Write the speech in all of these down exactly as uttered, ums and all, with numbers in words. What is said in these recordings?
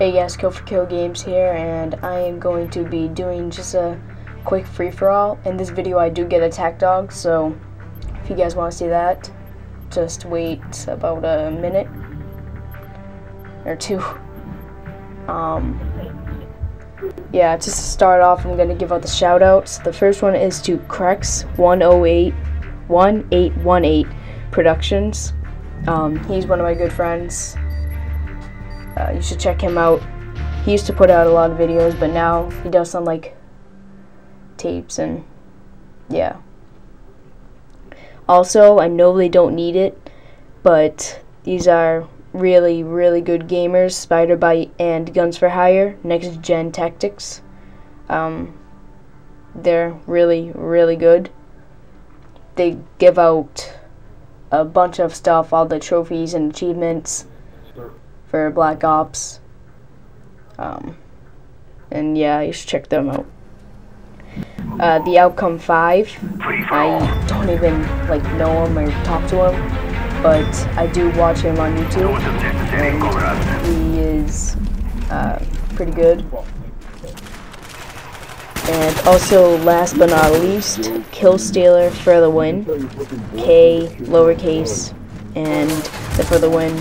Hey guys, Kill for Kill Games here, and I am going to be doing just a quick free-for-all. In this video I do get attack dogs, so if you guys want to see that, just wait about a minute or two. Um, yeah, just to start off, I'm going to give out the shoutouts. The first one is to Crex one oh eight one eight one eight Productions. Um, he's one of my good friends. Uh, you should check him out. He used to put out a lot of videos, but now he does some like tapes and yeah. Also, I know they don't need it, but these are really, really good gamers. Spider Bite and Guns for Hire, NextGenTactics. Um, they're really, really good. They give out a bunch of stuff, all the trophies and achievements for Black Ops, um, and yeah, you should check them out. Uh, the Outcome five, I don't even like know him or talk to him, but I do watch him on YouTube, and he is uh, pretty good. And also, last but not least, Killstealer for the win, K lowercase, and the for the win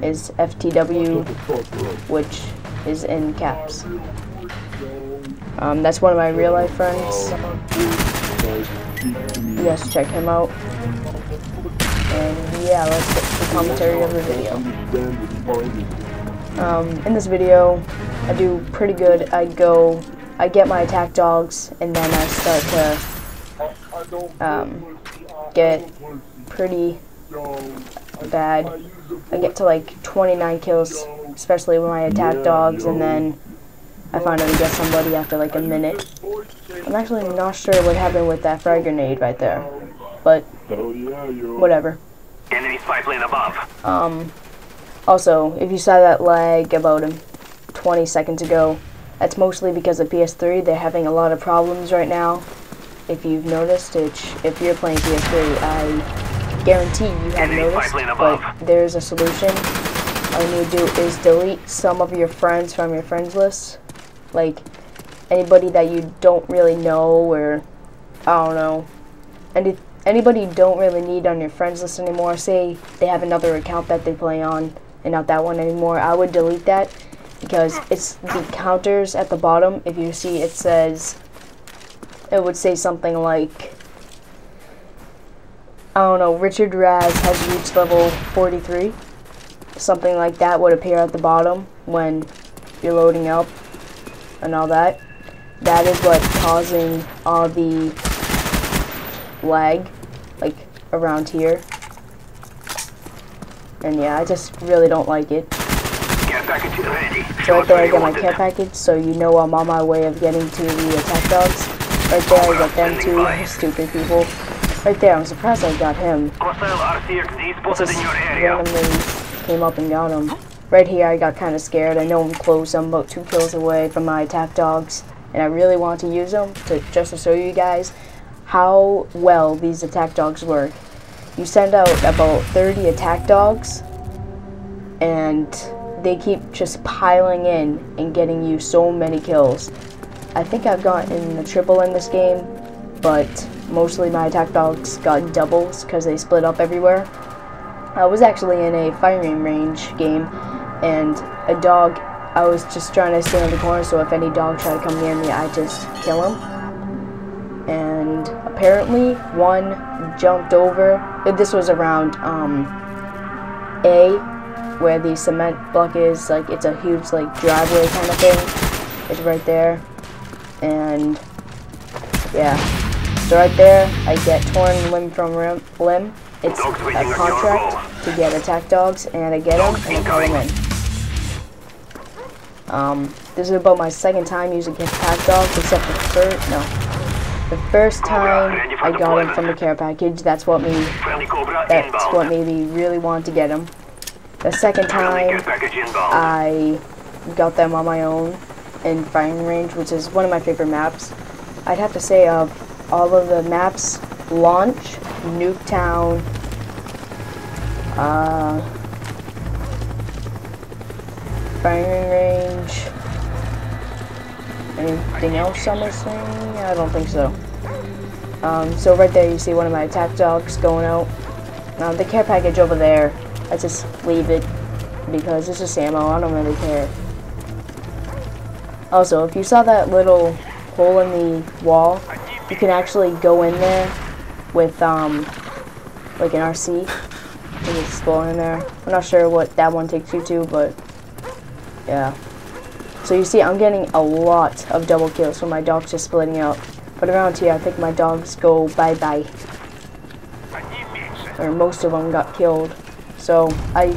is F T W, which is in caps. Um, that's one of my real life friends. You guys check him out. And yeah, let's get to the commentary of the video. Um, in this video, I do pretty good. I go, I get my attack dogs, and then I start to um, get pretty bad. I get to like twenty-nine kills, especially when I attack dogs, and then I finally get somebody after like a minute. I'm actually not sure what happened with that frag grenade right there, but whatever. Enemy spy plane above. Um, also, if you saw that lag about twenty seconds ago, that's mostly because of P S three. They're having a lot of problems right now. If you've noticed, it's, if you're playing P S three, I guarantee you have noticed, but there's a solution. All you need to do is delete some of your friends from your friends list, like anybody that you don't really know, or I don't know, and anybody you don't really need on your friends list anymore. Say they have another account that they play on and not that one anymore, I would delete that, because it's the counters at the bottom. If you see, it says, it would say something like, I don't know, Richard Raz has reached level forty-three. Something like that would appear at the bottom when you're loading up and all that. That is what's causing all the lag, like around here. And yeah, I just really don't like it. Care package ready. Right there, I get my care package, so you know I'm on my way of getting to the attack dogs. Right there, I get them too, stupid people. Right there, I'm surprised I got him. I just randomly came up and got him. Right here, I got kind of scared. I know I'm close. I'm about two kills away from my attack dogs, and I really want to use them to just to show you guys how well these attack dogs work. You send out about thirty attack dogs, and they keep just piling in and getting you so many kills. I think I've gotten a triple in this game, but mostly my attack dogs got doubles because they split up everywhere. I was actually in a firing range game, and a dog, I was just trying to stay in the corner, so if any dog tried to come near me, I just kill him. And apparently one jumped over. This was around um, A, where the cement block is. Like, it's a huge like driveway kind of thing. It's right there. And yeah. So right there, I get torn limb from rim, limb. It's a contract to get attack dogs, and I get them and I put them in. Um, this is about my second time using attack dogs, except the first, no. The first time I got him from the care package, that's what made, that's what made me really want to get him. The second time, I got them on my own in firing range, which is one of my favorite maps. I'd have to say, uh, all of the maps, Launch, Nuketown, uh, firing range. Anything else I'm missing? I don't think so. Um, so right there you see one of my attack dogs going out. Um, the care package over there, I just leave it because it's just ammo, I don't really care. Also, if you saw that little hole in the wall, you can actually go in there with um, like an R C and just go in there. I'm not sure what that one takes you to, but yeah. So you see, I'm getting a lot of double kills, so my dogs are splitting out. But around here, I think my dogs go bye-bye. Or most of them got killed. So I,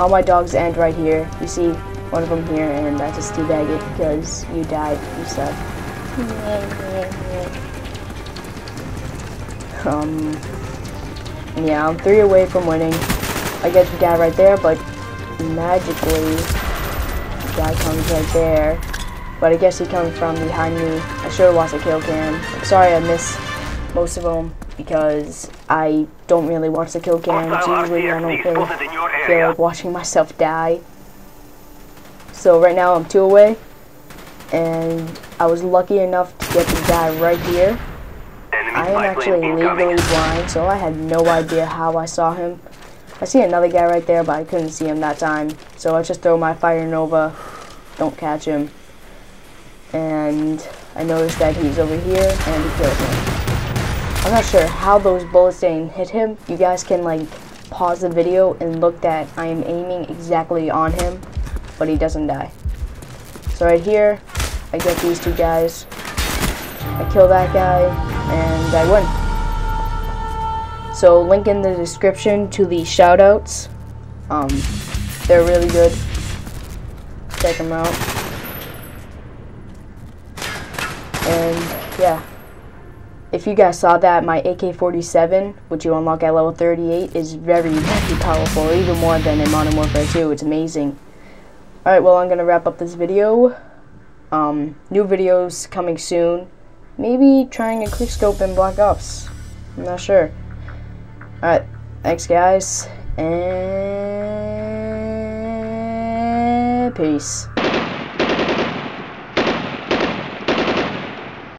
all my dogs end right here. You see one of them here, and I just teabag it because you died, you suck. um, yeah, I'm three away from winning. I get the guy right there, but magically, the guy comes right there. But I guess he comes from behind me. I should have watched the kill cam. I'm sorry I missed most of them, because I don't really watch the kill cam. It's usually I don't really feel like watching myself die. So right now I'm two away, and I was lucky enough to get the guy right here. I am actually legally blind, so I had no idea how I saw him. I see another guy right there, but I couldn't see him that time. So I just throw my Fire Nova, don't catch him. And I noticed that he's over here, and he killed him. I'm not sure how those bullets didn't hit him. You guys can like pause the video and look that I am aiming exactly on him, but he doesn't die. So right here, I get these two guys, I kill that guy, and I win. So link in the description to the shoutouts. Um, they're really good. Check them out. And yeah. If you guys saw that, my A K forty-seven, which you unlock at level thirty-eight, is very, very powerful, even more than in Modern Warfare two. It's amazing. Alright, well, I'm going to wrap up this video. Um, new videos coming soon. Maybe trying a quickscope in Black Ops. I'm not sure. Alright, thanks, guys, and peace.